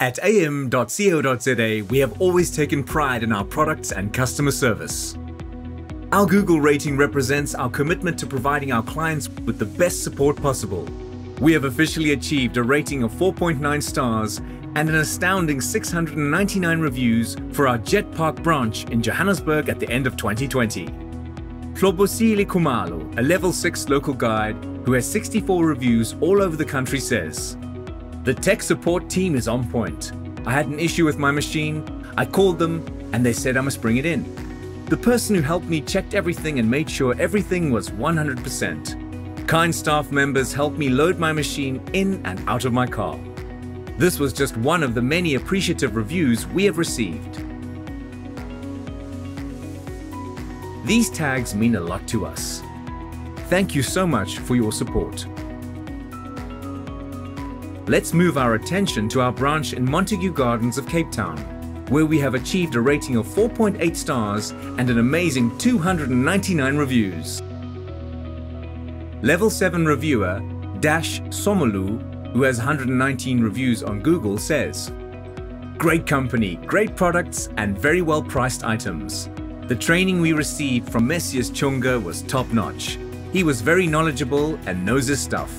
At am.co.za, we have always taken pride in our products and customer service. Our Google rating represents our commitment to providing our clients with the best support possible. We have officially achieved a rating of 4.9 stars and an astounding 699 reviews for our Jet Park branch in Johannesburg at the end of 2020. Thabo Siyile Kumalo, a level 6 local guide who has 64 reviews all over the country, says, "The tech support team is on point. I had an issue with my machine. I called them and they said I must bring it in. The person who helped me checked everything and made sure everything was 100%. Kind staff members helped me load my machine in and out of my car." This was just one of the many appreciative reviews we have received. These tags mean a lot to us. Thank you so much for your support. Let's move our attention to our branch in Montague Gardens of Cape Town, where we have achieved a rating of 4.8 stars and an amazing 299 reviews. Level 7 reviewer Dash Somolu, who has 119 reviews on Google, says, "Great company, great products and very well priced items. The training we received from Messius Chunga was top-notch. He was very knowledgeable and knows his stuff."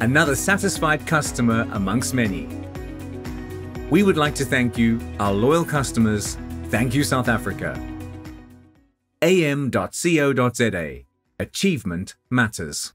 Another satisfied customer amongst many. We would like to thank you, our loyal customers. Thank you, South Africa. am.co.za. Achievement Matters.